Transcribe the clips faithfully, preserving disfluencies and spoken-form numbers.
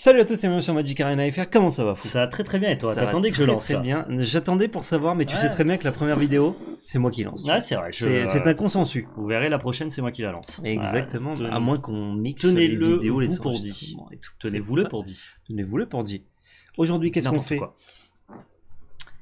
Salut à tous, c'est moi sur Magic Arena F R, comment ça va fou? Ça va très très bien et toi? T'attendais que je lance? Très bien, j'attendais pour savoir, mais tu ouais. sais très bien que la première vidéo, c'est moi qui lance. Ah c'est vrai, c'est euh, un consensus. Vous verrez, la prochaine c'est moi qui la lance. Exactement, voilà. À moins qu'on mixe les vidéos, les enregistrements et tout. Tenez-vous le pour dit. Tenez-vous le pour dit. Aujourd'hui, qu'est-ce qu'on fait?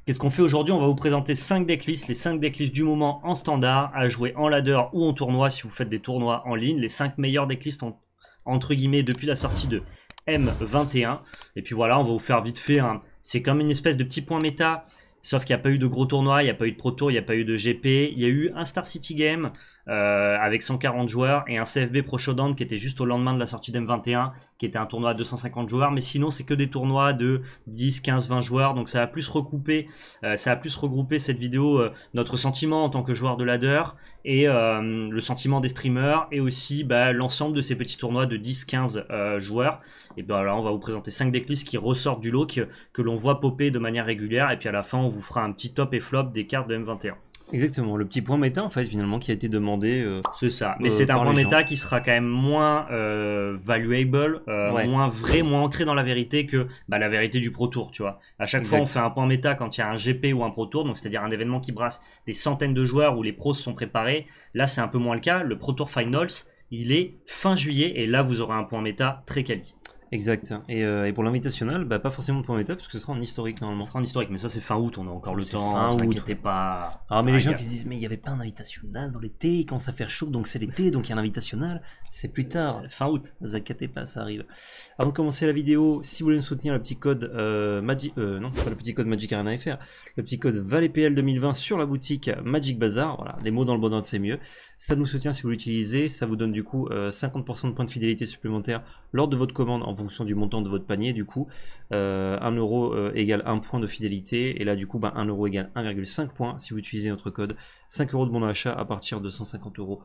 Qu'est-ce qu'on fait aujourd'hui? On va vous présenter cinq decklists, les cinq decklists du moment en standard, à jouer en ladder ou en tournoi si vous faites des tournois en ligne, les cinq meilleurs decklists en, entre guillemets depuis la sortie de M vingt et un. Et puis voilà, on va vous faire vite fait, hein. C'est comme une espèce de petit point méta, sauf qu'il n'y a pas eu de gros tournois, il n'y a pas eu de Pro Tour, il n'y a pas eu de G P, il y a eu un Star City Game euh, avec cent quarante joueurs et un C F B Pro Showdown qui était juste au lendemain de la sortie d'M vingt et un, qui était un tournoi à deux cent cinquante joueurs, mais sinon c'est que des tournois de dix, quinze, vingt joueurs, donc ça a plus recoupé, euh, ça a plus regroupé cette vidéo, euh, notre sentiment en tant que joueur de ladder, et euh, le sentiment des streamers, et aussi bah, l'ensemble de ces petits tournois de dix, quinze euh, joueurs. Et bien là on va vous présenter cinq decklists qui ressortent du lot, que, que l'on voit popper de manière régulière, et puis à la fin on vous fera un petit top et flop des cartes de M vingt et un. Exactement, le petit point méta en fait finalement qui a été demandé. Euh, c'est ça, mais euh, c'est un point méta gens. qui sera quand même moins euh, valuable, euh, ouais. moins vrai, moins ancré dans la vérité que bah, la vérité du Pro Tour, tu vois. À chaque exact. fois on fait un point méta quand il y a un G P ou un Pro Tour, donc c'est-à-dire un événement qui brasse des centaines de joueurs où les pros se sont préparés. Là c'est un peu moins le cas, le Pro Tour Finals il est fin juillet et là vous aurez un point méta très quali. Exact. Et, euh, et pour l'invitationnel, bah, pas forcément pour l'étape, parce que ce sera en historique normalement. Ce sera en historique, mais ça c'est fin août, on a encore le temps. Fin août, t'inquiétez pas. Ah mais les gens qui se disent mais il n'y avait pas un invitationnel dans l'été, il commence à faire chaud, donc c'est l'été, donc il y a un invitationnel. C'est plus tard, fin août. Ne vous inquiétez pas, ça arrive. Avant de commencer la vidéo, si vous voulez nous soutenir, le petit code euh, Magic, euh, non pas le petit code Magic Arena F R, le petit code valet P L deux mille vingt sur la boutique Magic Bazar. Voilà, les mots dans le bon ordre c'est mieux. Ça nous soutient si vous l'utilisez, ça vous donne du coup euh, cinquante pour cent de points de fidélité supplémentaires lors de votre commande en fonction du montant de votre panier. Du coup, euh, un euro euh, égale un point de fidélité, et là du coup bah, un euro égale un virgule cinq points si vous utilisez notre code. cinq euros de bon d'achat à partir de cent cinquante euros.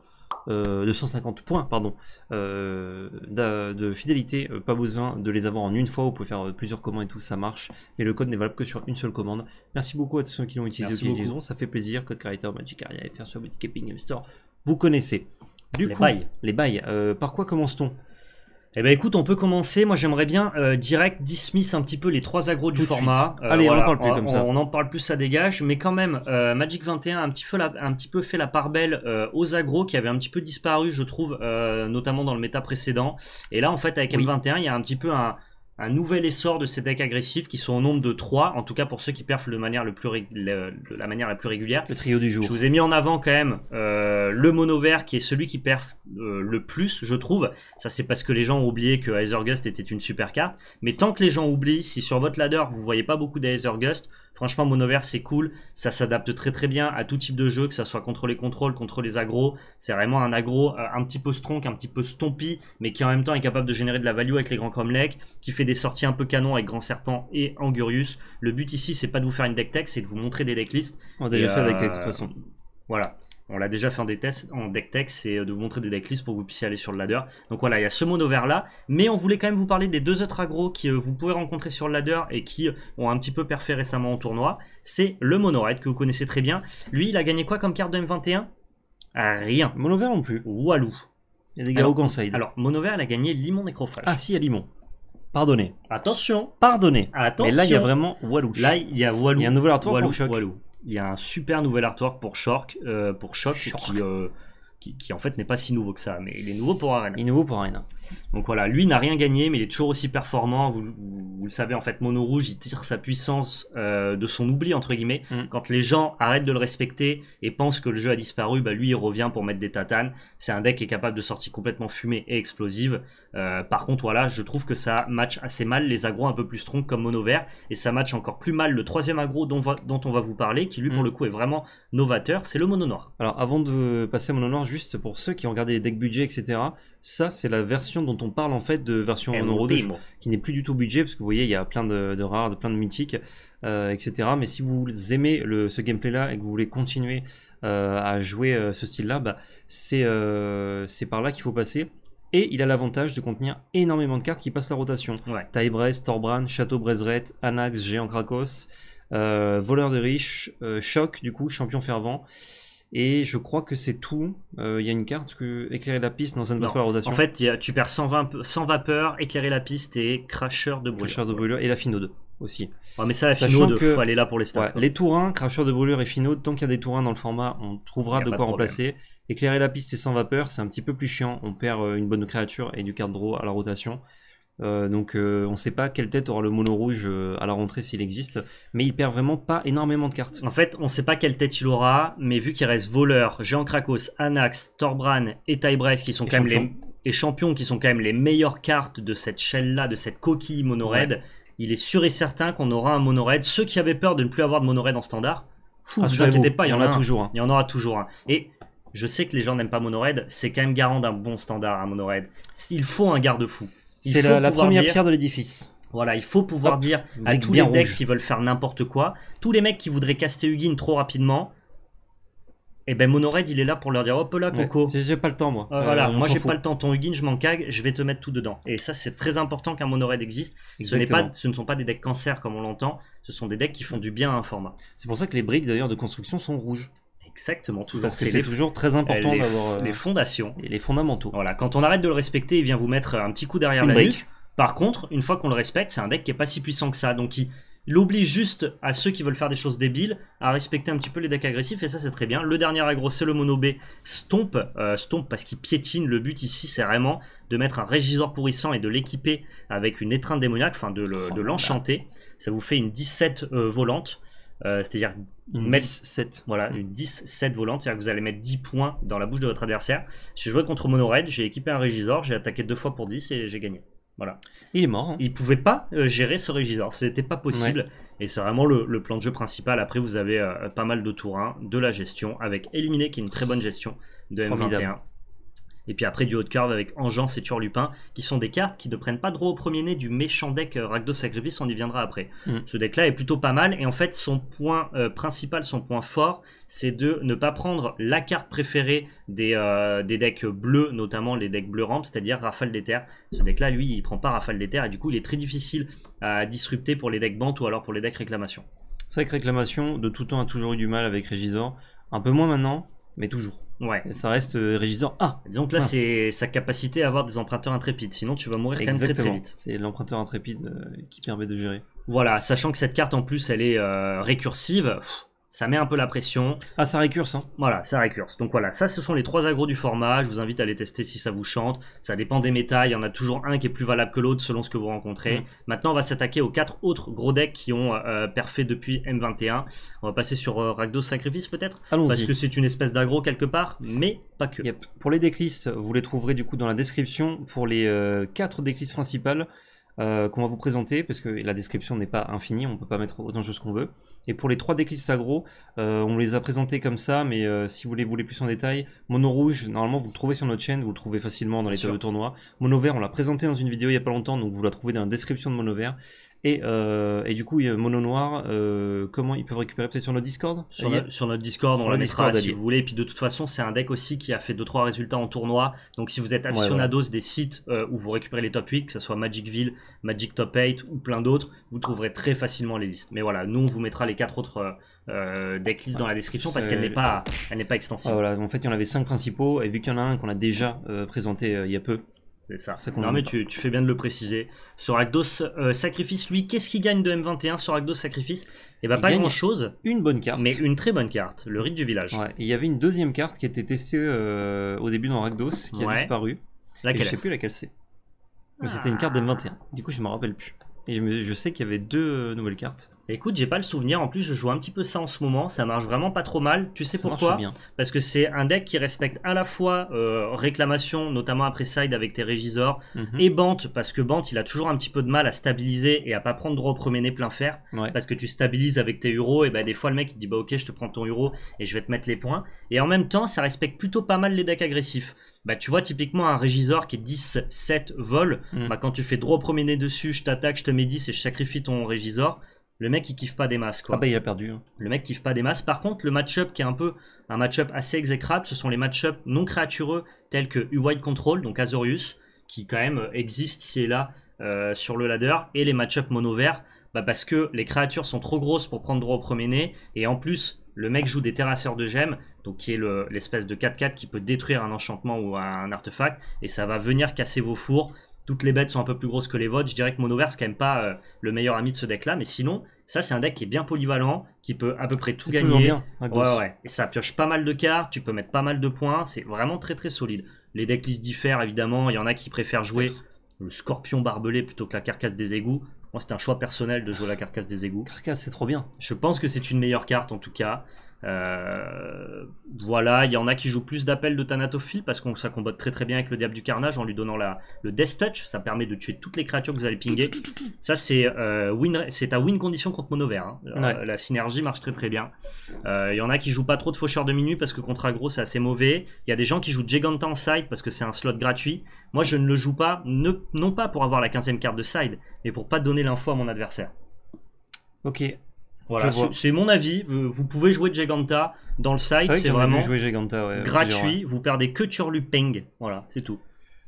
Euh, de cent cinquante points pardon euh, de fidélité, euh, pas besoin de les avoir en une fois, vous pouvez faire plusieurs commandes et tout, ça marche, mais le code n'est valable que sur une seule commande. Merci beaucoup à tous ceux qui l'ont utilisé, qui l'utiliseront, ça fait plaisir. Code créateur Magic Arena F R sur Boutique Epic Game Store, vous connaissez. Du les coup bails. les bails, euh, par quoi commence-t-on? Eh ben écoute, on peut commencer. Moi j'aimerais bien euh, direct dismiss un petit peu les trois agros du format. Euh, Allez, voilà, on en parle plus on, comme ça. On en parle plus, ça dégage. Mais quand même, euh, Magic vingt et un a un petit peu, la, un petit peu fait la part belle euh, aux agros qui avaient un petit peu disparu, je trouve, euh, notamment dans le méta précédent. Et là, en fait, avec oui. M vingt et un, il y a un petit peu un, un nouvel essor de ces decks agressifs qui sont au nombre de trois, en tout cas pour ceux qui perfent de manière le plus ré... le, de la manière la plus régulière. Le trio du jour. Je vous ai mis en avant quand même euh, le mono vert qui est celui qui perf euh, le plus, je trouve. Ça, c'est parce que les gens ont oublié que Aether Gust était une super carte. Mais tant que les gens oublient, si sur votre ladder vous voyez pas beaucoup d'Aether Gust, franchement mono vert c'est cool. Ça s'adapte très très bien à tout type de jeu, que ça soit contre les contrôles, contre les agros. C'est vraiment un agro euh, un petit peu stronk, un petit peu stompy, mais qui en même temps est capable de générer de la value avec les grands cromlech, qui fait des sorties un peu canon avec Grand Serpent et Angurius. Le but ici c'est pas de vous faire une deck tech, c'est de vous montrer des decklists. On a déjà fait euh, avec de toute façon. Voilà. On l'a déjà fait en, des tests, en deck tech, c'est de vous montrer des decklists pour que vous puissiez aller sur le ladder. Donc voilà, il y a ce mono vert là, mais on voulait quand même vous parler des deux autres agros qui euh, vous pouvez rencontrer sur le ladder et qui euh, ont un petit peu perfé récemment en tournoi. C'est le mono red que vous connaissez très bien. Lui, il a gagné quoi comme carte de M vingt et un? Rien. Mono vert non plus. Walou. Il y a des gars au conseil. Alors, mono vert, il a gagné Limon Nécrophage. Ah si, il y a Limon. Pardonnez. Attention. Pardonnez. Attention. Mais là, il y a vraiment Walou. Là, il y a Walou. Il y a un nouvel artwork pour Shock. Walou. Il y a un super nouvel artwork pour Shock, euh, pour Shock, Shock. Qui, euh, qui, qui en fait n'est pas si nouveau que ça, mais il est nouveau pour Arena. Il est nouveau pour Arena. Donc voilà, lui n'a rien gagné, mais il est toujours aussi performant. Vous, vous, vous le savez, en fait, Mono Rouge, il tire sa puissance euh, de son oubli, entre guillemets. Mm. Quand les gens arrêtent de le respecter et pensent que le jeu a disparu, bah lui, il revient pour mettre des tatanes. C'est un deck qui est capable de sorties complètement fumées et explosives. Euh, par contre, voilà, je trouve que ça match assez mal les agros un peu plus strong comme Mono Vert, et ça match encore plus mal le troisième agro dont, va, dont on va vous parler, qui lui pour mmh. le coup est vraiment novateur, c'est le Mono Noir. Alors avant de passer à Mono Noir, juste pour ceux qui ont regardé les decks budget, et cetera, ça c'est la version dont on parle en fait, de version mono rouge, qui n'est plus du tout budget, parce que vous voyez, il y a plein de, de rares, de plein de mythiques, euh, et cetera. Mais si vous aimez le, ce gameplay là et que vous voulez continuer euh, à jouer euh, ce style là, bah, c'est euh, par là qu'il faut passer. Et il a l'avantage de contenir énormément de cartes qui passent la rotation. Ouais. Taille-Brest, Torbran, Château-Brezrette, Anax, Géant Krakos, euh, Voleur de Riche, euh, Shock, du coup, Champion Fervent. Et je crois que c'est tout. Il euh, y a une carte que éclairer la piste, non, ça ne passe pas la rotation. En fait, y a, tu perds cent vingt, cent vapeur, éclairer la piste et cracheur de brûlure. Cracheur de brûlure et la finaude aussi. Ah, mais ça, la finaude, il faut aller là pour les stats. Ouais, les tours un, cracheur de brûlure et finaude, tant qu'il y a des tours un dans le format, on trouvera de quoi de remplacer. Éclairer la piste et sans vapeur, c'est un petit peu plus chiant. On perd une bonne créature et du card draw à la rotation. Euh, donc euh, on ne sait pas quelle tête aura le mono rouge euh, à la rentrée s'il existe, mais il perd vraiment pas énormément de cartes. En fait, on ne sait pas quelle tête il aura, mais vu qu'il reste voleur, géant Krakos, Anax, Torbran et Tybrex qui sont et quand champion. même les et champions qui sont quand même les meilleures cartes de cette shell là, de cette coquille mono red. Ouais. Il est sûr et certain qu'on aura un mono red. Ceux qui avaient peur de ne plus avoir de mono red en standard, fou, ah, vous inquiétez pas, il y en, en a un. toujours un. Il y en aura toujours un. Et je sais que les gens n'aiment pas mono red, c'est quand même garant d'un bon standard un mono red. Il faut un garde-fou. C'est la, la première dire, pierre de l'édifice. Voilà, il faut pouvoir Hop, dire à tous les decks rouge. qui veulent faire n'importe quoi, tous les mecs qui voudraient caster Ugin trop rapidement, et eh ben Monored il est là pour leur dire hop là coco. Ouais, j'ai pas le temps moi. Euh, voilà, euh, moi j'ai pas le temps, ton Ugin je m'en cague, je vais te mettre tout dedans. Et ça c'est très important qu'un Monored existe. Ce, pas, ce ne sont pas des decks cancer comme on l'entend, ce sont des decks qui font du bien à un format. C'est pour ça que les briques d'ailleurs de construction sont rouges. Exactement, toujours. Parce que c'est toujours très important d'avoir euh, les fondations et les fondamentaux. Voilà, quand on arrête de le respecter, il vient vous mettre un petit coup derrière la nuque. Par contre, une fois qu'on le respecte, c'est un deck qui est pas si puissant que ça, donc il, il oblige juste à ceux qui veulent faire des choses débiles à respecter un petit peu les decks agressifs, et ça c'est très bien. Le dernier aggro c'est le mono B stomp, euh, stomp parce qu'il piétine. Le but ici c'est vraiment de mettre un régisor pourrissant et de l'équiper avec une étreinte démoniaque, enfin de l'enchanter. Oh, ça vous fait une dix-sept euh, volante. Euh, c'est-à-dire dix-sept, voilà, une dix sept volante, c'est-à-dire que vous allez mettre dix points dans la bouche de votre adversaire. J'ai joué contre Monored, j'ai équipé un Régisor, j'ai attaqué deux fois pour dix et j'ai gagné. Voilà. Il est mort. Hein. Il pouvait pas euh, gérer ce Régisor, c'était pas possible. Ouais. Et c'est vraiment le, le plan de jeu principal. Après, vous avez euh, pas mal de tours un, de la gestion avec éliminé qui est une très bonne gestion de M vingt et un. Et puis après du haut de curve avec Engeance et Turlupin, qui sont des cartes qui ne prennent pas droit au premier nez du méchant deck euh, Rakdos Sacrifice, on y viendra après. Mm. Ce deck là est plutôt pas mal, et en fait son point euh, principal, son point fort, c'est de ne pas prendre la carte préférée des, euh, des decks bleus, notamment les decks bleu rampe, c'est-à-dire Rafale des Terres. Ce deck là, lui, il prend pas Rafale des Terres, et du coup il est très difficile à disrupter pour les decks Bante ou alors pour les decks Réclamation. C'est vrai que Réclamation, de tout temps, a toujours eu du mal avec Régisor, un peu moins maintenant, mais toujours. Ouais. Ça reste euh, Régisor A. Ah, donc là, c'est sa capacité à avoir des emprunteurs intrépides. Sinon, tu vas mourir quand Exactement. même très très vite. C'est l'emprunteur intrépide euh, qui permet de gérer. Voilà, sachant que cette carte en plus, elle est euh, récursive. Pff, ça met un peu la pression. Ah, ça récurse, hein. Voilà, ça récurse. Donc voilà, ça, ce sont les trois agros du format. Je vous invite à les tester si ça vous chante. Ça dépend des méta. Il y en a toujours un qui est plus valable que l'autre selon ce que vous rencontrez. Mmh. Maintenant, on va s'attaquer aux quatre autres gros decks qui ont euh, perfé depuis M vingt et un. On va passer sur euh, Rakdos Sacrifice peut-être. Parce que c'est une espèce d'agro quelque part, mais pas que. Yep. Pour les decklists, vous les trouverez du coup dans la description. Pour les euh, quatre decklists principales euh, qu'on va vous présenter, parce que la description n'est pas infinie, on peut pas mettre autant de choses qu'on veut. Et pour les trois decklists agro, euh, on les a présentés comme ça, mais euh, si vous les voulez plus en détail, mono rouge, normalement vous le trouvez sur notre chaîne, vous le trouvez facilement dans les tables de tournoi. Mono vert, on l'a présenté dans une vidéo il n'y a pas longtemps, donc vous la trouvez dans la description de mono vert. Et, euh, et du coup, il y a mono noir, euh, comment ils peuvent récupérer, peut-être sur notre Discord, sur, le, sur notre Discord, on la mettra si vous voulez. Et puis de toute façon, c'est un deck aussi qui a fait deux trois résultats en tournoi. Donc si vous êtes aficionados ouais, ouais. des sites euh, où vous récupérez les top huit, que ce soit Magicville, Magic Top huit ou plein d'autres, vous trouverez très facilement les listes. Mais voilà, nous on vous mettra les quatre autres euh, euh, decklists dans la description parce qu'elle n'est pas, elle n'est pas extensive. Ah, voilà. En fait, il y en avait cinq principaux et vu qu'il y en a un qu'on a déjà euh, présenté euh, il y a peu. C'est ça. ça non mais tu, tu fais bien de le préciser. Sur Rakdos euh, Sacrifice, lui, qu'est-ce qu'il gagne de M vingt et un sur Rakdos Sacrifice? Eh bien pas grand-chose. Une bonne carte. Mais une très bonne carte, le rite du village. Ouais. Et il y avait une deuxième carte qui était testée euh, au début dans Rakdos, qui ouais. a disparu. Laquelle? Je sais plus laquelle c'est. Mais ah. c'était une carte d'M vingt et un. Du coup je ne me rappelle plus. Et je, me, je sais qu'il y avait deux nouvelles cartes. Écoute, j'ai pas le souvenir, en plus je joue un petit peu ça en ce moment, ça marche vraiment pas trop mal, tu sais ça pourquoi bien. Parce que c'est un deck qui respecte à la fois euh, Réclamation, notamment après side avec tes Régisors, mm-hmm. et Bante, parce que Bante il a toujours un petit peu de mal à stabiliser et à pas prendre droit au premier nez plein fer, ouais. parce que tu stabilises avec tes euros, et bah des fois le mec il dit bah ok je te prends ton euro et je vais te mettre les points, et en même temps ça respecte plutôt pas mal les decks agressifs. Bah tu vois typiquement un Régisor qui est dix sept vol, mm. bah quand tu fais droit au premier nez dessus, je t'attaque, je te mets dix et je sacrifie ton Régisor. Le mec il kiffe pas des masses quoi. Ah bah il a perdu. Hein. Le mec kiffe pas des masses. Par contre le match-up qui est un peu un match-up assez exécrable, ce sont les match-up non créatureux tels que U-Wide Control, donc Azorius, qui quand même existe ici et là euh, sur le ladder, et les match-up mono vert, bah parce que les créatures sont trop grosses pour prendre droit au premier nez, et en plus le mec joue des terrasseurs de gemmes, donc qui est l'espèce le, de quatre quatre qui peut détruire un enchantement ou un artefact, et ça va venir casser vos fours. Toutes les bêtes sont un peu plus grosses que les vôtres. Je dirais que Mono Vert, c'est quand même pas euh, le meilleur ami de ce deck là, mais sinon ça c'est un deck qui est bien polyvalent, qui peut à peu près tout gagner. Bien, ouais, ouais. Et ça pioche pas mal de cartes, tu peux mettre pas mal de points, c'est vraiment très très solide. Les decklists diffèrent évidemment, il y en a qui préfèrent jouer le scorpion barbelé plutôt que la carcasse des égouts. Moi c'est un choix personnel de jouer la carcasse des égouts. Carcasse, c'est trop bien. Je pense que c'est une meilleure carte en tout cas. Euh, voilà, il y en a qui jouent plus d'appels de Thanatophile parce qu'on ça combat très très bien avec le diable du carnage en lui donnant la, le Death Touch. Ça permet de tuer toutes les créatures que vous allez pinguer. Ça c'est euh, à win condition contre Mono Vert, hein. Ouais. euh, La synergie marche très très bien. Il euh, y en a qui jouent pas trop de Faucheur de Minuit parce que contre aggro c'est assez mauvais. Il y a des gens qui jouent Giganta en side parce que c'est un slot gratuit. Moi je ne le joue pas, ne, non pas pour avoir la quinzième carte de side, mais pour pas donner l'info à mon adversaire. Ok. Voilà, c'est mon avis. Vous pouvez jouer Giganta dans le site, c'est vrai vraiment jouer Giganta, ouais, gratuit. Vous perdez que Turlupin, voilà, c'est tout.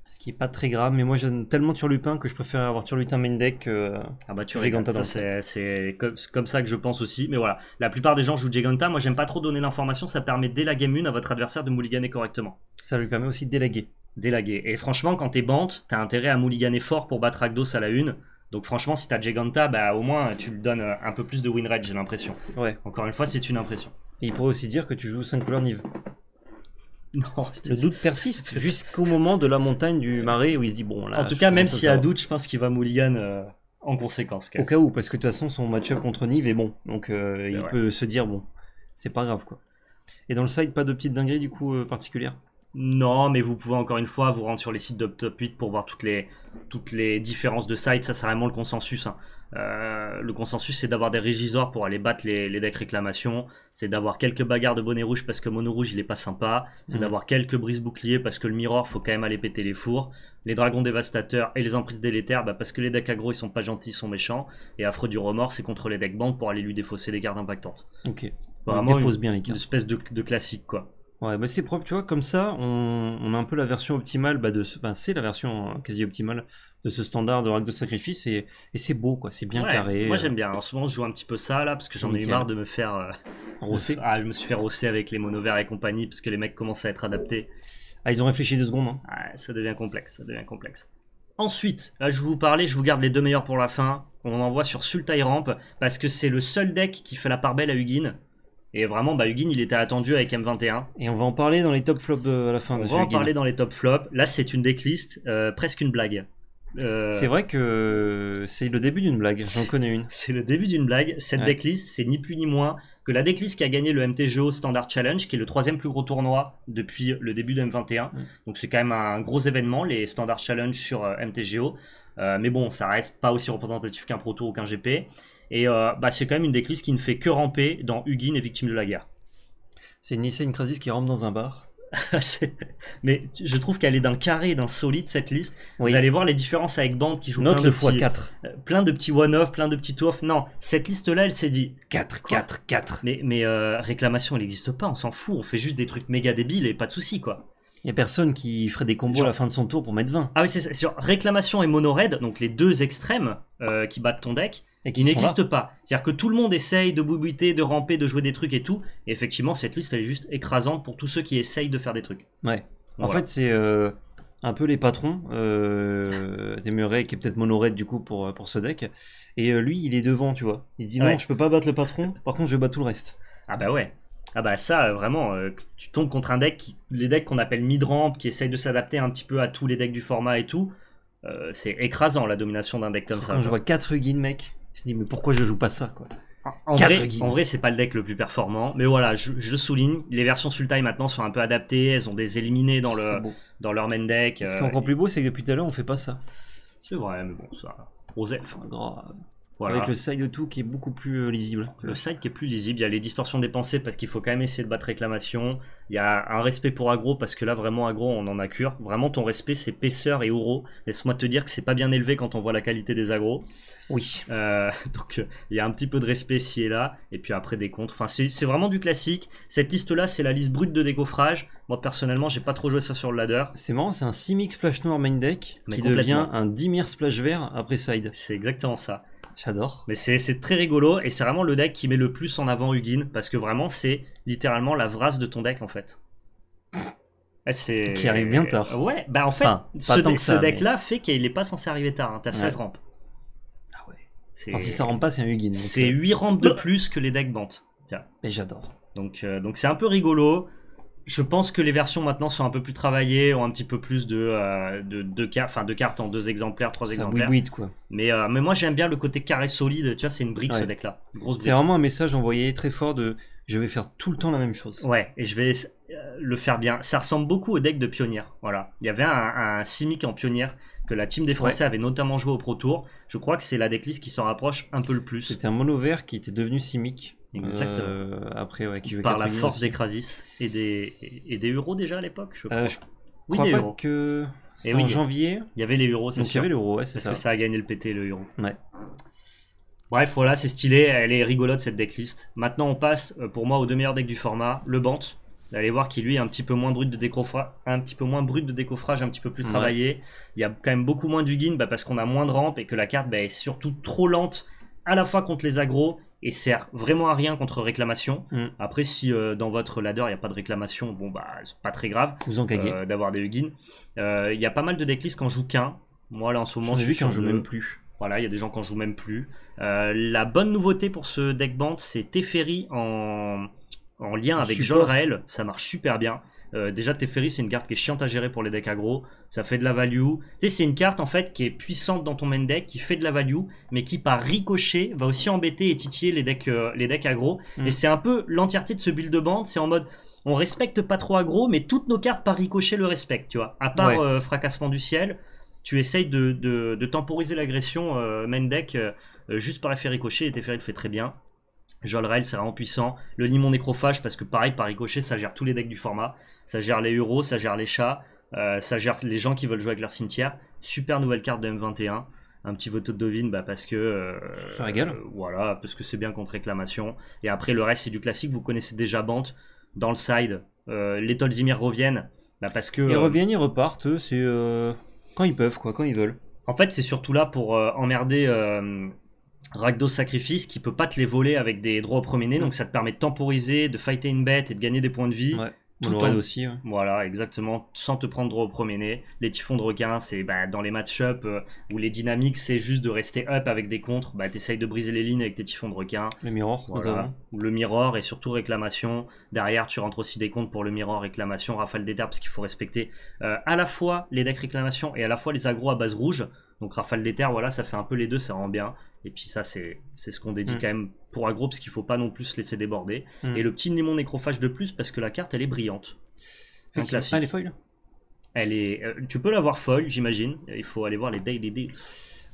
Ce qui est pas très grave, mais moi j'aime tellement Turlupin que je préfère avoir Turlupin main deck que ah bah, Giganta dans le... C'est comme, comme ça que je pense aussi, mais voilà. La plupart des gens jouent Giganta, moi j'aime pas trop donner l'information, ça permet dès la game un à votre adversaire de mulliganer correctement. Ça lui permet aussi de délaguer. Délaguer. Et franchement, quand t'es Bante, t'as intérêt à mulliganer fort pour battre Rakdos à la une. Donc franchement, si t'as Giganta, bah, au moins tu lui donnes un peu plus de win rate, j'ai l'impression. Ouais. Encore une fois, c'est une impression. Et il pourrait aussi dire que tu joues cinq couleurs Niv. Non, le doute persiste jusqu'au moment de la montagne du marais où il se dit bon là. En tout cas, même s'il y a doute, je pense qu'il va mulligan euh, en conséquence. Quand même. Au cas où, parce que de toute façon, son match-up contre Niv est bon. Donc euh, il vrai. peut se dire bon, c'est pas grave quoi. Et dans le side, pas de petite dinguerie du coup euh, particulière. Non, mais vous pouvez encore une fois vous rendre sur les sites de top huit pour voir toutes les, toutes les différences de side. Ça, c'est vraiment le consensus, hein. Euh, le consensus, c'est d'avoir des régisors pour aller battre les, les decks réclamations. C'est d'avoir quelques bagarres de bonnet rouge parce que mono rouge, il est pas sympa. C'est mmh. d'avoir quelques brises boucliers parce que le mirror, faut quand même aller péter les fours. Les dragons dévastateurs et les emprises délétères, bah parce que les decks aggro, ils sont pas gentils, ils sont méchants. Et affreux du remords, c'est contre les decks bandes pour aller lui défausser les cartes impactantes. Ok. Vraiment, défausse bien les cartes. Une espèce de, de classique, quoi. Ouais, bah c'est propre, tu vois, comme ça, on, on a un peu la version optimale, bah bah c'est la version quasi optimale de ce standard de Rakdos Sacrifice, et, et c'est beau, quoi, c'est bien ouais, carré. Moi euh... j'aime bien, en ce moment je joue un petit peu ça, là, parce que j'en ai eu marre de me faire... Euh, rosser. Ah, je me suis fait rosser avec les monoverts et compagnie, parce que les mecs commencent à être adaptés. Ah, ils ont réfléchi deux secondes, hein. Ah, ça devient complexe, ça devient complexe. Ensuite, là je vous parlais, je vous garde les deux meilleurs pour la fin, on envoie sur Sultai Ramp, parce que c'est le seul deck qui fait la part belle à Ugin. Et vraiment, bah, Ugin, il était attendu avec M vingt et un. Et on va en parler dans les top flops à la fin. On va en parler dans les top flops. Là, c'est une decklist, euh, presque une blague. Euh... C'est vrai que c'est le début d'une blague. J'en connais une. C'est le début d'une blague. Cette ouais. decklist, c'est ni plus ni moins que la decklist qui a gagné le M T G O Standard Challenge, qui est le troisième plus gros tournoi depuis le début de M vingt et un. Mmh. Donc, c'est quand même un gros événement, les Standard Challenge sur euh, M T G O. Euh, mais bon, ça reste pas aussi représentatif qu'un Pro Tour ou qu'un G P. Et euh, bah c'est quand même une decklist qui ne fait que ramper dans Ugin et Victime de la guerre. C'est une Issei Krasis qui rampe dans un bar. Mais je trouve qu'elle est d'un carré, d'un solide cette liste. Oui. Vous allez voir les différences avec Bante qui joue plein de, petits, quatre. Euh, plein de petits one-off, plein de petits two-off. Non, cette liste-là, elle s'est dit quatre, quatre, quatre. Mais, mais euh, réclamation, elle n'existe pas, on s'en fout. On fait juste des trucs méga débiles et pas de soucis, quoi. Il n'y a personne qui ferait des combos genre à la fin de son tour pour mettre vingt. Ah oui, c'est sur réclamation et mono-red, donc les deux extrêmes euh, qui battent ton deck. Et qui n'existe pas. C'est-à-dire que tout le monde essaye de boubiter, de ramper, de jouer des trucs et tout. Et effectivement, cette liste, elle est juste écrasante pour tous ceux qui essayent de faire des trucs. Ouais. En voilà. fait, c'est euh, un peu les patrons. Euh, Temur Réclamation, qui est peut-être mono-red du coup pour, pour ce deck. Et euh, lui, il est devant, tu vois. Il se dit ouais. non, je peux pas battre le patron. Par contre, je bats tout le reste. Ah bah ouais. Ah bah ça, vraiment, euh, tu tombes contre un deck, qui, les decks qu'on appelle mid-ramp, qui essayent de s'adapter un petit peu à tous les decks du format et tout. Euh, c'est écrasant la domination d'un deck comme Quand ça. Quand je vois quatre Ugin, mec. Je me dis, mais pourquoi je joue pas ça, quoi. En vrai, en vrai, c'est pas le deck le plus performant. Mais voilà, je, je souligne, les versions Sultai maintenant sont un peu adaptées. Elles ont des éliminés dans, le, dans leur main deck. Ce euh, qui est encore et... plus beau, c'est que depuis tout à l'heure, on fait pas ça. C'est vrai, mais bon, ça. Rosef. Voilà. Avec le side de tout qui est beaucoup plus lisible. Le side qui est plus lisible. Il y a les distorsions des pensées parce qu'il faut quand même essayer de battre réclamation. Il y a un respect pour aggro parce que là, vraiment, aggro, on en a cure. Vraiment, ton respect, c'est Paisseur et Ouro. Laisse-moi te dire que c'est pas bien élevé quand on voit la qualité des aggro. Oui. Euh, donc, euh, il y a un petit peu de respect ci et là. Et puis après, des contres. Enfin, c'est vraiment du classique. Cette liste-là, c'est la liste brute de décoffrage. Moi, personnellement, j'ai pas trop joué ça sur le ladder. C'est marrant, c'est un Simic splash noir main deck mais qui devient un Dimir splash vert après side. C'est exactement ça. J'adore. Mais c'est très rigolo et c'est vraiment le deck qui met le plus en avant Ugin parce que vraiment c'est littéralement la vrasse de ton deck en fait. Qui arrive bien tard. Ouais, bah en fait, enfin, ce, de... ce deck-là mais... fait qu'il n'est pas censé arriver tard. Hein. T'as seize ouais. rampes. Ah ouais. Enfin, si ça rampe pas, c'est un Ugin. C'est huit rampes de plus que les decks Bante. Tiens. Et j'adore. Donc euh, donc c'est un peu rigolo. Je pense que les versions maintenant sont un peu plus travaillées, ont un petit peu plus de, euh, de, de, car enfin, de cartes en deux exemplaires, trois exemplaires. Oui, quoi. Mais, euh, mais moi j'aime bien le côté carré solide, tu vois, c'est une brique ouais. ce deck-là. C'est vraiment un message envoyé très fort de je vais faire tout le temps la même chose. Ouais, et je vais euh, le faire bien. Ça ressemble beaucoup au deck de pionnière. Voilà. Il y avait un, un Simic en pionnière que la team des Français ouais. avait notamment joué au Pro Tour. Je crois que c'est la decklist qui s'en rapproche un peu le plus. C'était un mono vert qui était devenu Simic. Exactement. Euh, après, ouais, qui par la force aussi. Des Krasis et des, et, et des euros déjà à l'époque, je crois. Euh, je oui, crois des pas euros. Que c'était oui, en janvier. Il y avait les euros, c'est sûr. Il y avait l'euro, ouais, c'est ça. Parce que ça a gagné le P T, le euro. Ouais. Bref, voilà, c'est stylé. Elle est rigolote, cette decklist. Maintenant, on passe, pour moi, aux deux meilleurs decks du format. Le Bante. Vous allez voir qui, lui, est un petit peu moins brut de décoffrage, un petit peu moins brut de décoffrage, un petit peu plus ouais. travaillé. Il y a quand même beaucoup moins d'Ugin bah, parce qu'on a moins de rampes et que la carte bah, est surtout trop lente à la fois contre les agros et sert vraiment à rien contre réclamation. Mm. Après, si euh, dans votre ladder, il n'y a pas de réclamation, bon, bah, c'est pas très grave euh, d'avoir des Ugin. Il euh, y a pas mal de decklists quand je joue qu'un. Moi, là, en ce moment, je joue qu'un, je joue même plus. Voilà, il y a des gens quand je joue même plus. Euh, la bonne nouveauté pour ce deck Bante, c'est Teferi en, en lien en avec Jolrael. Ça marche super bien. Euh, déjà, Teferi, c'est une carte qui est chiante à gérer pour les decks aggro. Ça fait de la value. Tu sais, c'est une carte en fait qui est puissante dans ton main deck, qui fait de la value, mais qui par ricochet va aussi embêter et titiller les decks, euh, les decks aggro. Mm. Et c'est un peu l'entièreté de ce build de Bante. C'est en mode, on respecte pas trop aggro, mais toutes nos cartes par ricochet le respectent, tu vois. À part ouais. euh, fracassement du ciel, tu essayes de, de, de temporiser l'agression euh, main deck euh, juste par effet ricochet. Et Teferi le fait très bien. Jolrael, c'est vraiment puissant. Le Nimon Nécrophage, parce que pareil, par ricochet, ça gère tous les decks du format. Ça gère les euros, ça gère les chats, euh, ça gère les gens qui veulent jouer avec leur cimetière. Super nouvelle carte de M vingt et un. Un petit vote de Devine bah parce que euh, ça régale. Euh, voilà, parce que c'est bien contre réclamation. Et après le reste c'est du classique. Vous connaissez déjà Bante dans le side. Euh, les Tolzimir reviennent bah parce que ils euh, reviennent, ils repartent. C'est euh, quand ils peuvent quoi, quand ils veulent. En fait c'est surtout là pour euh, emmerder euh, Rakdos Sacrifice qui peut pas te les voler avec des droits au premier nez. Mmh. Donc ça te permet de temporiser, de fighter une bête et de gagner des points de vie. Ouais. Jolrael aussi, ouais. Voilà, exactement, sans te prendre droit au premier nez. Les typhons de requin, c'est bah, dans les match-up euh, où les dynamiques, c'est juste de rester up avec des contres. Bah, t'essayes de briser les lignes avec tes typhons de requin. Le mirror, voilà. Le mirror et surtout réclamation. Derrière, tu rentres aussi des contres pour le mirror, réclamation, rafale des terres, parce qu'il faut respecter euh, à la fois les decks réclamation et à la fois les agros à base rouge. Donc rafale des terres, voilà, ça fait un peu les deux, ça rend bien. Et puis ça, c'est ce qu'on dédie mmh. quand même pour aggro, parce qu'il faut pas non plus se laisser déborder. Mmh. Et le petit Nimon Nécrophage de plus, parce que la carte, elle est brillante. Un classique. Ah, elle est foil. Elle est, euh, tu peux l'avoir foil, j'imagine. Il faut aller voir les daily deals.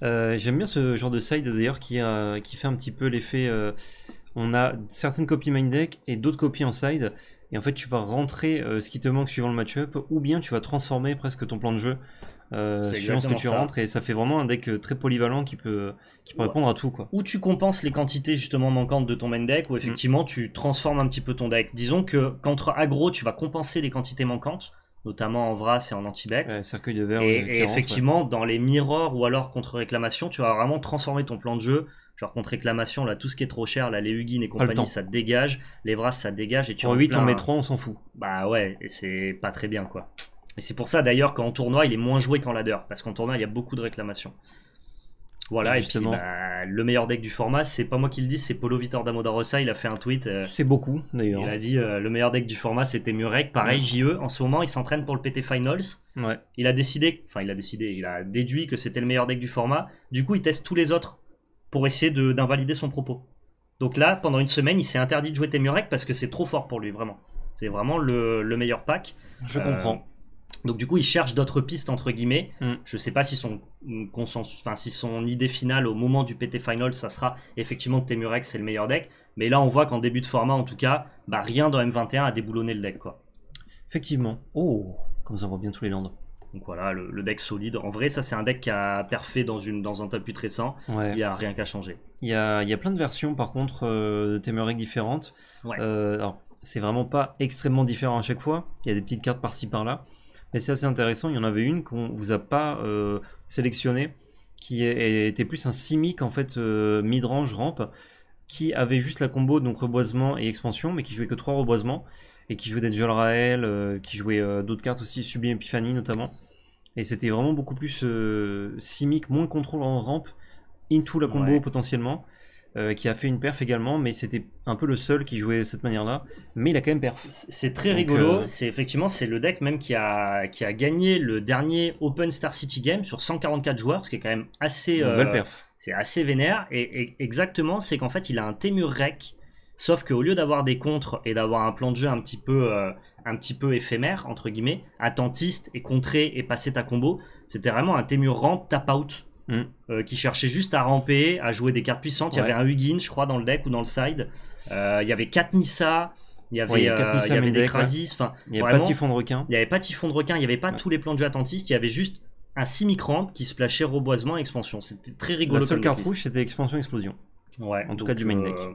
Euh, J'aime bien ce genre de side, d'ailleurs, qui, euh, qui fait un petit peu l'effet... Euh, on a certaines copies main deck et d'autres copies en side. Et en fait, tu vas rentrer euh, ce qui te manque suivant le match-up, ou bien tu vas transformer presque ton plan de jeu euh, suivant ce que tu ça. rentres. Et ça fait vraiment un deck très polyvalent qui peut... qui peut répondre à tout quoi. Ou tu compenses les quantités justement manquantes de ton main deck, ou effectivement mmh. tu transformes un petit peu ton deck. Disons que qu'entre aggro tu vas compenser les quantités manquantes, notamment en Vras et en Anti-Bet. Ouais, cercueil de verre. Et, et effectivement ouais. dans les mirrors ou alors contre réclamation, tu vas vraiment transformer ton plan de jeu. Genre contre réclamation, là tout ce qui est trop cher, là les Ugin et compagnie ça te dégage, les Vras ça te dégage et tu en huit en met trois, on s'en fout. Bah ouais, et c'est pas très bien quoi. Et c'est pour ça d'ailleurs qu'en tournoi il est moins joué qu'en ladder, parce qu'en tournoi il y a beaucoup de réclamations. Voilà, justement. Et puis bah, le meilleur deck du format, c'est pas moi qui le dis, c'est Polo Vitor Damodarosa. Il a fait un tweet. Euh, c'est beaucoup, d'ailleurs. Il a dit euh, le meilleur deck du format, c'était Murek. Pareil, ouais. J E, en ce moment, il s'entraîne pour le P T Finals. Ouais. Il a décidé, enfin, il a décidé, il a déduit que c'était le meilleur deck du format. Du coup, il teste tous les autres pour essayer d'invalider son propos. Donc là, pendant une semaine, il s'est interdit de jouer Temurek parce que c'est trop fort pour lui, vraiment. C'est vraiment le, le meilleur pack. Je euh, comprends. Donc du coup il cherche d'autres pistes entre guillemets. Mm. Je sais pas si son consensus, enfin si son idée finale au moment du P T Final ça sera effectivement que Temurek c'est le meilleur deck. Mais là on voit qu'en début de format en tout cas, bah rien dans M vingt et un a déboulonné le deck quoi. Effectivement. Oh, comme ça on voit bien tous les landes. Donc voilà le, le deck solide. En vrai ça c'est un deck qui a perfé dans une dans un top huit récent. Ouais. Il y a rien qu'à changer. Il y a il y a plein de versions par contre euh, de Temurek différentes. Ouais. Euh, alors c'est vraiment pas extrêmement différent à chaque fois. Il y a des petites cartes par-ci par-là. Mais c'est assez intéressant, il y en avait une qu'on vous a pas euh, sélectionnée, qui était plus un Simic en fait euh, midrange rampe, qui avait juste la combo donc reboisement et expansion, mais qui jouait que trois reboisements, et qui jouait des Jolrael, euh, qui jouait euh, d'autres cartes aussi, Sublime Epiphanie notamment. Et c'était vraiment beaucoup plus euh, Simic, moins contrôle en rampe, into la combo ouais. potentiellement, euh, qui a fait une perf également, mais c'était un peu le seul qui jouait de cette manière-là, mais il a quand même perf. C'est très donc, rigolo, euh... c'est effectivement c'est le deck même qui a, qui a gagné le dernier Open Star City Game sur cent quarante-quatre joueurs, ce qui est quand même assez... Euh, belle perf. C'est assez vénère, et, et exactement, c'est qu'en fait il a un Temur Rec, sauf qu'au lieu d'avoir des contres et d'avoir un plan de jeu un petit peu... Euh, un petit peu éphémère, entre guillemets, attentiste et contrer et passer ta combo, c'était vraiment un Temur ramp tap out mm. euh, qui cherchait juste à ramper, à jouer des cartes puissantes. Ouais. Il y avait un Ugin, je crois, dans le deck ou dans le side. Euh, il y avait quatre Nissa, il y avait, ouais, il y avait, euh, Nissa, il y avait des Krasis. Ouais. Il n'y avait pas Typhon de requin. Il n'y avait pas Typhon de requin, il n'y avait pas ouais. tous les plans de jeu attentistes, il y avait juste un Simic ramp qui splashait reboisement et expansion. C'était très rigolo. La seule carte rouge, c'était expansion explosion. Ouais, en tout cas, du main deck. Euh...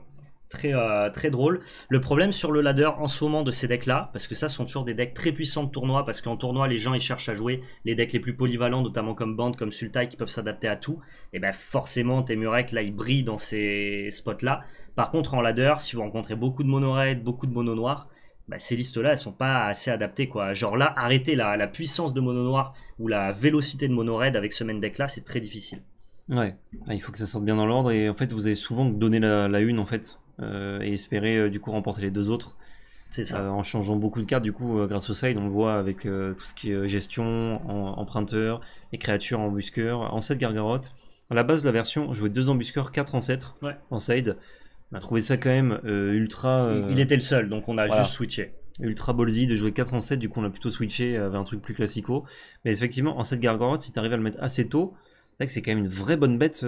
Très, euh, très drôle. Le problème sur le ladder en ce moment de ces decks là, parce que ça sont toujours des decks très puissants de tournoi, parce qu'en tournoi les gens ils cherchent à jouer les decks les plus polyvalents, notamment comme Bante, comme Sultai, qui peuvent s'adapter à tout, et ben forcément Temurek là il brille dans ces spots là. Par contre en ladder, si vous rencontrez beaucoup de mono red, beaucoup de mono noir, ben, ces listes là elles sont pas assez adaptées quoi. Genre là arrêter la, la puissance de mono noir ou la vélocité de mono red avec ce main deck là, c'est très difficile. Ouais, il faut que ça sorte bien dans l'ordre, et en fait vous avez souvent donné la, la une en fait. Euh, et espérer euh, du coup remporter les deux autres. C'est ça. Euh, en changeant beaucoup de cartes du coup euh, grâce au side, on le voit avec euh, tout ce qui est euh, gestion, en, emprunteur, les créatures, embusqueurs, ancêtres, gargarotte. À la base de la version, on jouait deux embusqueurs, quatre ancêtres ouais. en side. On a trouvé ça quand même euh, ultra... Euh... Il était le seul, donc on a voilà. juste switché. Ultra ballsy de jouer quatre ancêtres, du coup on a plutôt switché avec un truc plus classico. Mais effectivement, ancêtres, gargarotte, si tu arrives à le mettre assez tôt, c'est quand même une vraie bonne bête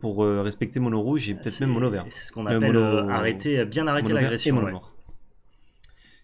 pour respecter mono rouge et peut-être même mono vert. C'est ce qu'on appelle euh, mono, arrêter, bien arrêter l'agression. Ouais.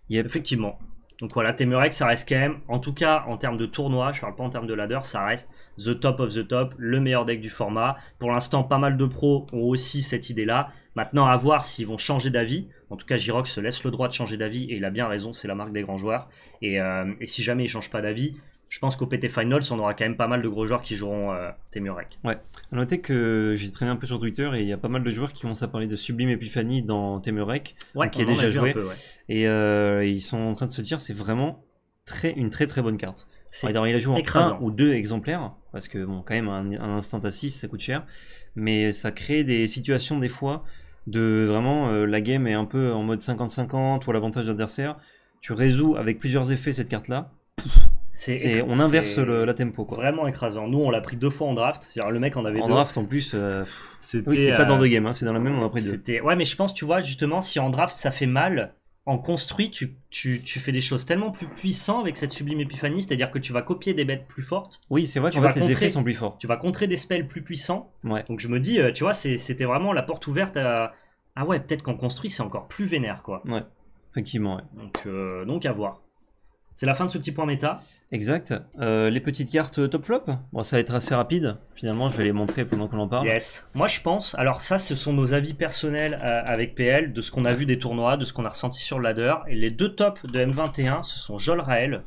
Yep. Effectivement. Donc voilà, Temurek, ça reste quand même, en tout cas en termes de tournoi, je parle pas en termes de ladder, ça reste the top of the top, le meilleur deck du format. Pour l'instant, pas mal de pros ont aussi cette idée-là. Maintenant, à voir s'ils vont changer d'avis. En tout cas, Jirox se laisse le droit de changer d'avis et il a bien raison, c'est la marque des grands joueurs. Et, euh, et si jamais ils changent pas d'avis, je pense qu'au P T Finals, on aura quand même pas mal de gros joueurs qui joueront euh, Temurek. Ouais, à noter que j'ai traîné un peu sur Twitter et il y a pas mal de joueurs qui commencent à parler de Sublime Epiphanie dans Temurek, ouais, qui est déjà joué. Peu, ouais. Et euh, ils sont en train de se dire c'est vraiment très, une très très bonne carte. Alors, il a joué en écrasant. un ou deux exemplaires, parce que bon, quand même, un, un instant à six, ça coûte cher. Mais ça crée des situations des fois de vraiment euh, la game est un peu en mode cinquante cinquante ou à l'avantage d'adversaire. Tu résous avec plusieurs effets cette carte-là. C est, c est, on inverse le, la tempo quoi. Vraiment écrasant. Nous on l'a pris deux fois en draft. Le mec en avait en deux. En draft en plus. Euh, c'est oui, euh, pas dans deux games, hein, c'est dans la même on a pris deux. Ouais mais je pense tu vois justement si en draft ça fait mal, en construit tu, tu, tu fais des choses tellement plus puissantes avec cette Sublime Epiphanie, c'est-à-dire que tu vas copier des bêtes plus fortes. Oui c'est vrai que les effets sont plus forts. Tu vas contrer des spells plus puissants. Ouais. Donc je me dis tu vois c'était vraiment la porte ouverte à... Ah ouais peut-être qu'en construit c'est encore plus vénère quoi. Ouais effectivement ouais. Donc, euh, donc à voir. C'est la fin de ce petit point méta. Exact. Euh, les petites cartes top flop. Bon, ça va être assez rapide. Finalement, je vais les montrer pendant qu'on en parle. Yes. Moi, je pense. Alors ça, ce sont nos avis personnels euh, avec P L, de ce qu'on a vu des tournois, de ce qu'on a ressenti sur le ladder. Et les deux tops de M vingt et un, ce sont Jolrael.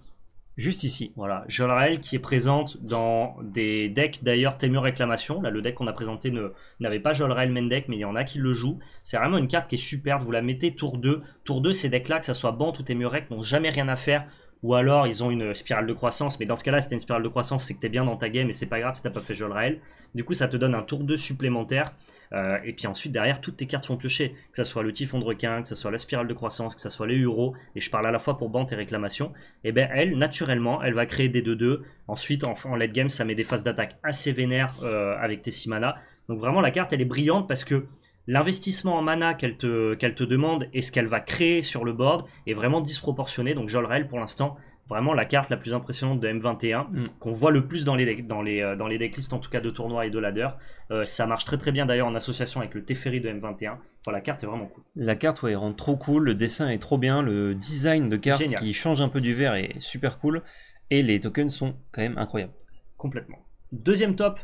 Juste ici. Voilà. Jolrael qui est présente dans des decks d'ailleurs Temur Réclamation. Là, le deck qu'on a présenté n'avait pas Jolrael main deck, mais il y en a qui le jouent. C'est vraiment une carte qui est superbe. Vous la mettez tour deux. Tour deux, ces decks-là, que ça soit Bante ou Temur Réc, n'ont jamais rien à faire. Ou alors ils ont une spirale de croissance, mais dans ce cas-là, si t'as une spirale de croissance, c'est que t'es bien dans ta game et c'est pas grave si t'as pas fait Jolrael. Du coup, ça te donne un tour deux supplémentaire. Euh, et puis ensuite, derrière, toutes tes cartes sont piochées. Que ça soit le Typhon de requin, que ça soit la spirale de croissance, que ça soit les Hurots. Et je parle à la fois pour Bante et Réclamation. Et bien, elle, naturellement, elle va créer des deux deux. Ensuite, en, en late game, ça met des phases d'attaque assez vénères euh, avec tes six mana. Donc vraiment, la carte, elle est brillante parce que l'investissement en mana qu'elle te, qu'elle te demande et ce qu'elle va créer sur le board est vraiment disproportionné. Donc Jolrael, pour l'instant, vraiment la carte la plus impressionnante de M vingt et un, mm. qu'on voit le plus dans les, dans les, dans les decklists, en tout cas de tournoi et de ladder. Euh, ça marche très très bien d'ailleurs en association avec le Teferi de M vingt et un. Enfin, la carte est vraiment cool. La carte, ouais, elle rend trop cool. Le dessin est trop bien. Le design de carte Génial. Qui change un peu du vert est super cool. Et les tokens sont quand même incroyables. Complètement. Deuxième top,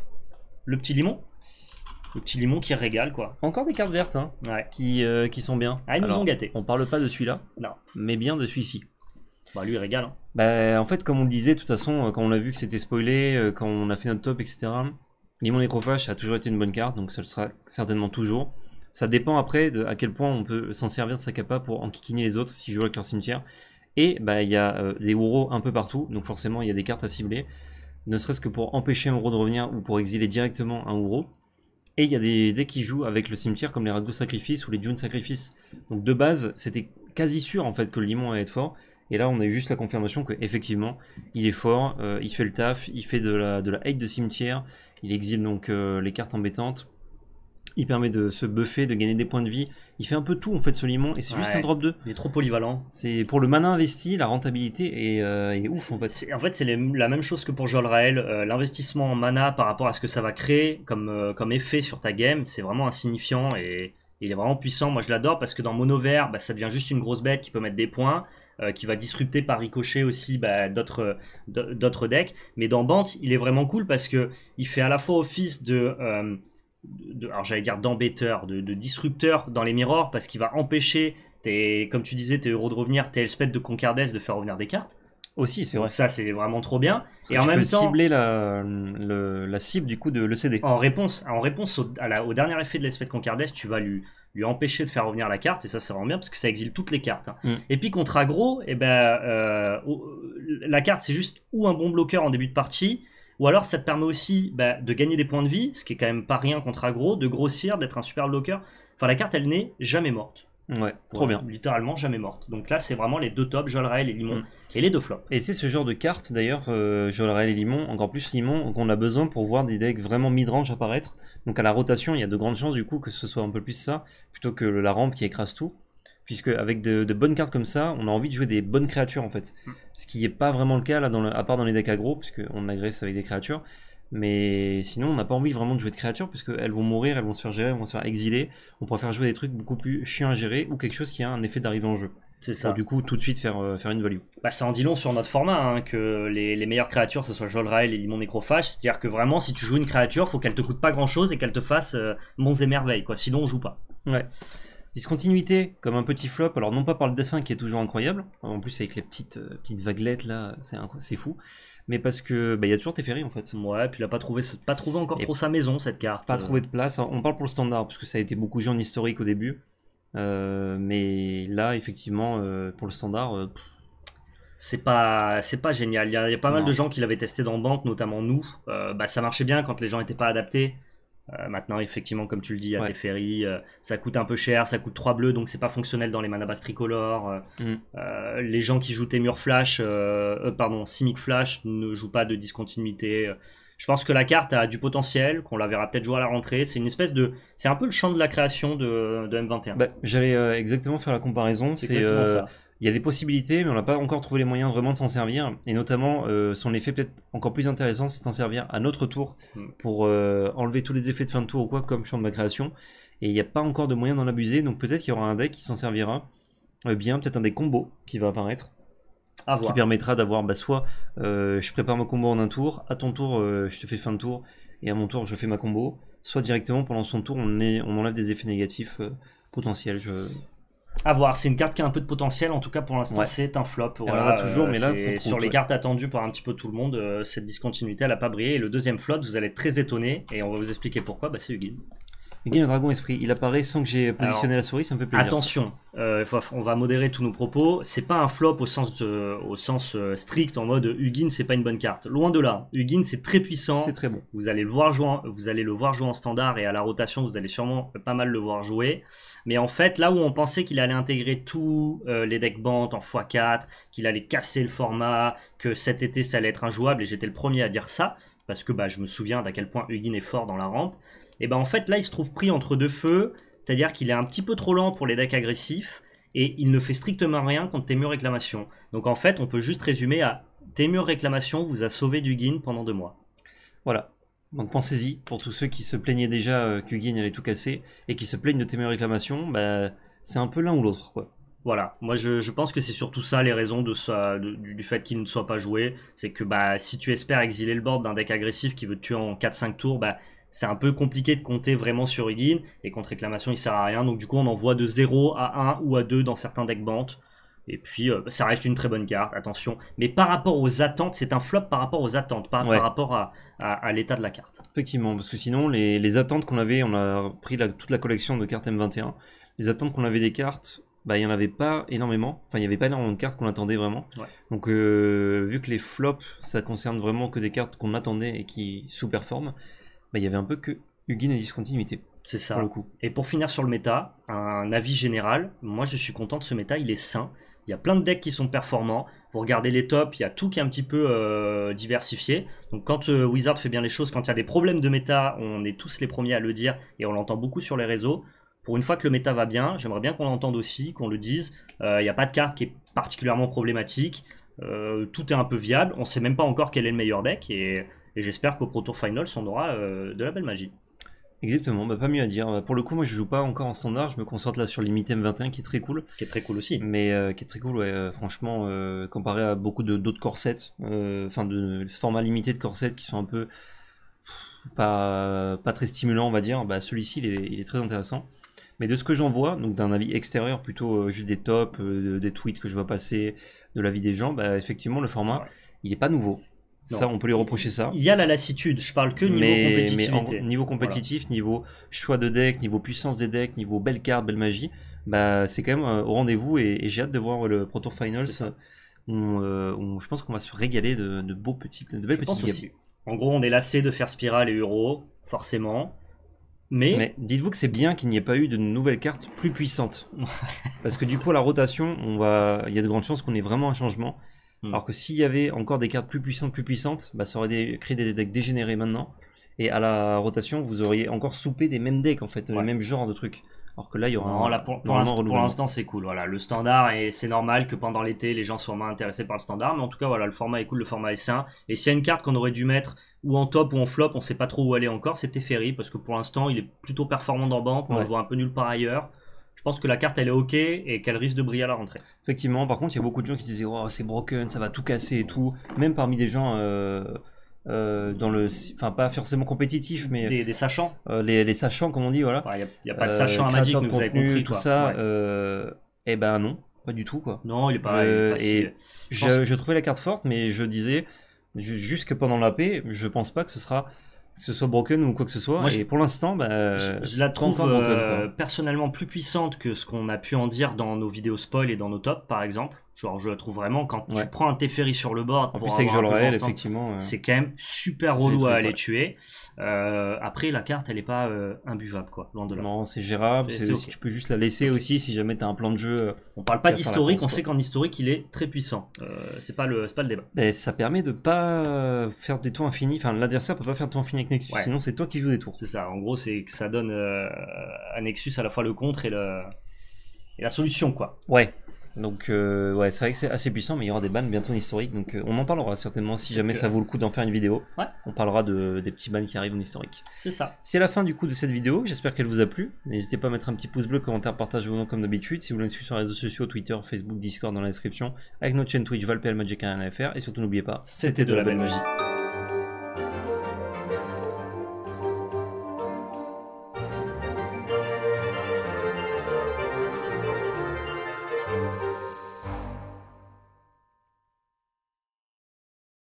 le petit limon. Le petit limon qui régale quoi. Encore des cartes vertes hein, ouais. qui, euh, qui sont bien. Ah, ils Alors, nous ont gâtés. On parle pas de celui-là, mais bien de celui-ci. Bah lui il régale. Hein. Bah, en fait, comme on le disait, de toute façon, quand on a vu que c'était spoilé, quand on a fait notre top, et cetera, Limon Nécrophage, ça a toujours été une bonne carte, donc ça le sera certainement toujours. Ça dépend après de à quel point on peut s'en servir de sa capa pour enquiquiner les autres s'ils jouent avec leur cimetière. Et bah il y a euh, des Ouros un peu partout, donc forcément il y a des cartes à cibler, ne serait-ce que pour empêcher un Ouro de revenir ou pour exiler directement un Ouro. Et il y a des decks qui jouent avec le cimetière comme les Rakdos Sacrifice ou les June Sacrifice. Donc de base, c'était quasi sûr en fait que le Limon allait être fort. Et là, on a eu juste la confirmation qu'effectivement, il est fort, euh, il fait le taf, il fait de la, de la hate de cimetière, il exile donc euh, les cartes embêtantes, il permet de se buffer, de gagner des points de vie, il fait un peu tout en fait ce Limon, et c'est ouais, juste un drop deux. Il est trop polyvalent. C'est pour le mana investi, la rentabilité est, euh, est ouf en fait. En fait, c'est la même chose que pour Jolrael, euh, l'investissement en mana par rapport à ce que ça va créer comme, euh, comme effet sur ta game, c'est vraiment insignifiant et il est vraiment puissant. Moi je l'adore parce que dans mono vert, bah, ça devient juste une grosse bête qui peut mettre des points, Euh, qui va disrupter par ricochet aussi bah, d'autres d'autres decks. Mais dans Bante, il est vraiment cool parce que il fait à la fois office de, euh, de alors j'allais dire d'embêteur, de, de disrupteur dans les mirrors, parce qu'il va empêcher, tes, comme tu disais, tes euros de revenir, tes Elspeth de Concardes de faire revenir des cartes. Aussi, c'est vrai. Donc ça, c'est vraiment trop bien. Parce et en même temps, cibler la, le, la cible du coup de l'E C D. En réponse, en réponse au, à la, au dernier effet de l'Elspeth Concardes, tu vas lui... lui empêcher de faire revenir la carte, et ça c'est vraiment bien parce que ça exile toutes les cartes hein. Mm. Et puis contre aggro, eh ben, euh, la carte c'est juste ou un bon bloqueur en début de partie, ou alors ça te permet aussi bah, de gagner des points de vie, ce qui est quand même pas rien contre aggro, de grossir, d'être un super bloqueur, enfin la carte elle n'est jamais morte. Ouais, trop ouais, bien. Littéralement jamais morte. Donc là, c'est vraiment les deux tops, Jolrael et Limon, mm. et les deux flops. Et c'est ce genre de carte d'ailleurs, euh, Jolrael et Limon, encore plus Limon, qu'on a besoin pour voir des decks vraiment midrange apparaître. Donc à la rotation, il y a de grandes chances du coup que ce soit un peu plus ça, plutôt que la rampe qui écrase tout. Puisque avec de, de bonnes cartes comme ça, on a envie de jouer des bonnes créatures en fait. Mm. Ce qui n'est pas vraiment le cas là, dans le, à part dans les decks aggro, puisqu'on agresse avec des créatures. Mais sinon, on n'a pas envie vraiment de jouer de créatures, parce qu'elles vont mourir, elles vont se faire gérer, elles vont se faire exiler. On préfère jouer des trucs beaucoup plus chiants à gérer, ou quelque chose qui a un effet d'arrivée en jeu. C'est ça. Pour du coup, tout de suite faire, euh, faire une value. Bah, ça en dit long sur notre format, hein, que les, les meilleures créatures, ce soit Jolrael et Limon Nécrophage. C'est-à-dire que vraiment, si tu joues une créature, faut qu'elle te coûte pas grand-chose et qu'elle te fasse euh, monts et merveilles, quoi. Sinon, on joue pas. Ouais. Discontinuité, comme un petit flop, alors non pas par le dessin qui est toujours incroyable, en plus avec les petites, euh, petites vaguelettes là, c'est fou, mais parce que bah, y a toujours Teferi en fait. Ouais, puis il n'a pas trouvé, pas trouvé encore et trop sa maison cette carte. Pas euh... trouvé de place, on parle pour le standard, parce que ça a été beaucoup joué en historique au début, euh, mais là effectivement euh, pour le standard... Euh, c'est pas, pas génial, il y a, y a pas non. mal de gens qui l'avaient testé dans Bante, notamment nous, euh, bah, ça marchait bien quand les gens n'étaient pas adaptés. Euh, maintenant, effectivement, comme tu le dis, il y a Teferi, euh, ça coûte un peu cher, ça coûte trois bleus, donc c'est pas fonctionnel dans les mana basse tricolores. Euh, mm. euh, les gens qui jouent Temur Flash, euh, euh, pardon, Simic Flash ne jouent pas de discontinuité. Euh, je pense que la carte a du potentiel, qu'on la verra peut-être jouer à la rentrée. C'est une espèce de, c'est un peu le champ de la création de, de M vingt et un. Bah, j'allais euh, exactement faire la comparaison. C'est exactement euh, ça. Il y a des possibilités, mais on n'a pas encore trouvé les moyens vraiment de s'en servir. Et notamment, euh, son effet peut-être encore plus intéressant, c'est de s'en servir à notre tour pour euh, enlever tous les effets de fin de tour ou quoi, comme champ de la création. Et il n'y a pas encore de moyen d'en abuser, donc peut-être qu'il y aura un deck qui s'en servira euh, bien, peut-être un des combos qui va apparaître, à voir. Qui permettra d'avoir bah, soit euh, je prépare mon combo en un tour, à ton tour euh, je te fais fin de tour, et à mon tour je fais ma combo, soit directement pendant son tour on, est, on enlève des effets négatifs euh, potentiels. Je... A voir, c'est une carte qui a un peu de potentiel, en tout cas pour l'instant ouais. c'est un flop. Voilà, elle en a toujours, mais là, compte, sur les ouais. cartes attendues par un petit peu tout le monde, euh, cette discontinuité elle n'a pas brillé. Et le deuxième flop, vous allez être très étonné, et on va vous expliquer pourquoi, bah, c'est Ugin. Ugin, le dragon esprit, il apparaît sans que j'ai positionné alors, la souris, ça me fait plaisir. Attention, euh, faut, on va modérer tous nos propos, c'est pas un flop au sens, de, au sens euh, strict, en mode Ugin c'est pas une bonne carte. Loin de là, Ugin c'est très puissant, c'est très bon. Vous allez, le voir jouer, vous allez le voir jouer en standard, et à la rotation vous allez sûrement pas mal le voir jouer. Mais en fait, là où on pensait qu'il allait intégrer tous euh, les decks Bante en fois quatre, qu'il allait casser le format, que cet été ça allait être injouable, et j'étais le premier à dire ça, parce que bah, je me souviens d'à quel point Ugin est fort dans la rampe, et ben bah, en fait là il se trouve pris entre deux feux, c'est-à-dire qu'il est un petit peu trop lent pour les decks agressifs, et il ne fait strictement rien contre Temur Réclamation. Donc en fait, on peut juste résumer à Temur Réclamation vous a sauvé d'Ugin pendant deux mois. Voilà. Donc pensez-y, pour tous ceux qui se plaignaient déjà euh, qu'Ugin allait tout casser, et qui se plaignent de Temur Réclamation, bah, c'est un peu l'un ou l'autre, quoi. Voilà, moi je, je pense que c'est surtout ça les raisons de sa, de, du, du fait qu'il ne soit pas joué, c'est que bah, si tu espères exiler le board d'un deck agressif qui veut te tuer en quatre cinq tours, bah, c'est un peu compliqué de compter vraiment sur Ugin, et contre Réclamation il sert à rien, donc du coup on envoie de zéro à un ou à deux dans certains decks Bante. Et puis, euh, ça reste une très bonne carte, attention. Mais par rapport aux attentes, c'est un flop par rapport aux attentes, pas ouais. par rapport à, à, à l'état de la carte. Effectivement, parce que sinon, les, les attentes qu'on avait, on a pris la, toute la collection de cartes M vingt et un. Les attentes qu'on avait des cartes, bah, il n'y en avait pas énormément. Enfin, il n'y avait pas énormément de cartes qu'on attendait vraiment. Ouais. Donc, euh, vu que les flops, ça concerne vraiment que des cartes qu'on attendait et qui sous-performent, bah, il y avait un peu que Ugin et discontinuité. C'est ça. Pour le coup. Et pour finir sur le méta, un avis général, moi je suis content de ce méta, il est sain. Il y a plein de decks qui sont performants. Vous regardez les tops, il y a tout qui est un petit peu euh, diversifié. Donc quand euh, Wizard fait bien les choses, quand il y a des problèmes de méta, on est tous les premiers à le dire et on l'entend beaucoup sur les réseaux. Pour une fois que le méta va bien, j'aimerais bien qu'on l'entende aussi, qu'on le dise. Euh, il n'y a pas de carte qui est particulièrement problématique. Euh, tout est un peu viable. On ne sait même pas encore quel est le meilleur deck. Et, et j'espère qu'au Pro Tour Finals, on aura euh, de la belle magie. Exactement, bah pas mieux à dire. Pour le coup, moi je joue pas encore en standard, je me concentre là sur Limité M vingt et un qui est très cool. Qui est très cool aussi. Mais euh, qui est très cool, ouais, franchement, euh, comparé à beaucoup d'autres corsets, enfin euh, de formats limités de corsets qui sont un peu pff, pas, pas très stimulants, on va dire, bah, celui-ci il, il est très intéressant. Mais de ce que j'en vois, donc d'un avis extérieur, plutôt euh, juste des tops, euh, des tweets que je vois passer, de l'avis des gens, bah, effectivement le format ouais. il est pas nouveau. Non. Ça, on peut lui reprocher ça. Il y a la lassitude, je parle que niveau mais, compétitivité. Mais en, niveau compétitif, voilà. Niveau choix de deck, niveau puissance des decks, niveau belle carte, belle magie, bah, c'est quand même euh, au rendez-vous et, et j'ai hâte de voir le Pro Tour Finals. Où, euh, où je pense qu'on va se régaler de, de, beaux petites, de belles je petites games. En gros, on est lassé de faire Spiral et Euro, forcément. Mais, mais dites-vous que c'est bien qu'il n'y ait pas eu de nouvelles cartes plus puissantes. Parce que du coup, à la rotation, on va... il y a de grandes chances qu'on ait vraiment un changement. Alors que s'il y avait encore des cartes plus puissantes, plus puissantes, bah ça aurait créé des decks dégénérés maintenant. Et à la rotation, vous auriez encore soupé des mêmes decks en fait, ouais. le même genre de trucs. Alors que là, il y aura non, un là, pour, pour l'instant, c'est cool. Voilà, le standard, et c'est normal que pendant l'été, les gens soient moins intéressés par le standard. Mais en tout cas, voilà, le format est cool, le format est sain. Et s'il y a une carte qu'on aurait dû mettre ou en top ou en flop, on ne sait pas trop où aller encore, c'est Teferi. Parce que pour l'instant, il est plutôt performant dans Bante, on ouais. le voit un peu nulle part ailleurs. Je pense que la carte elle est ok et qu'elle risque de briller à la rentrée. Effectivement, par contre il y a beaucoup de gens qui disaient oh, c'est broken, ça va tout casser et tout. Même parmi des gens euh, euh, dans le, enfin pas forcément compétitifs, mais des, des sachants, euh, les, les sachants comme on dit voilà. Il ouais, n'y a, a pas de sachants euh, à Magic, mais vous avez compris tout quoi. Ça. Ouais. Euh, eh ben non, pas du tout quoi. Non, il est pas. Euh, il est pas si... je, je, je trouvais la carte forte, mais je disais juste que pendant la paix, je pense pas que ce sera. Que ce soit broken ou quoi que ce soit. Moi, et je, pour l'instant, bah, je, je la trouve broken, euh, personnellement plus puissante que ce qu'on a pu en dire dans nos vidéos spoil et dans nos tops, par exemple. Genre, je la trouve vraiment quand ouais. tu prends un Teferi sur le board. En pour plus, c'est que Jolrael, effectivement. Euh, c'est quand même super relou à aller ouais. tuer. Euh, après, la carte, elle n'est pas euh, imbuvable, quoi. Loin de là. Non, c'est gérable. C'est, c'est okay. Tu peux juste la laisser okay. aussi si jamais tu as un plan de jeu. On parle pas d'historique. On sait qu'en historique, il est très puissant. Euh, c'est pas le, c'est pas le débat. Et ça permet de pas faire des tours infinis. Enfin, l'adversaire peut pas faire de tours infinis avec Nexus. Ouais. Sinon, c'est toi qui joues des tours. C'est ça. En gros, c'est que ça donne euh, à Nexus à la fois le contre et, le... et la solution, quoi. Ouais. Donc euh, ouais, c'est vrai que c'est assez puissant, mais il y aura des bans bientôt historiques, donc euh, on en parlera certainement si jamais ça vaut le coup d'en faire une vidéo. Ouais. On parlera de, des petits bans qui arrivent en historique. C'est ça. C'est la fin du coup de cette vidéo, j'espère qu'elle vous a plu. N'hésitez pas à mettre un petit pouce bleu, commentaire, partage vos noms comme d'habitude. Si vous voulez nous suivre sur les réseaux sociaux, Twitter, Facebook, Discord dans la description, avec notre chaîne Twitch, valetPL vingt vingt, Magic Arena F R, et surtout n'oubliez pas, c'était de, de la belle magie. magie.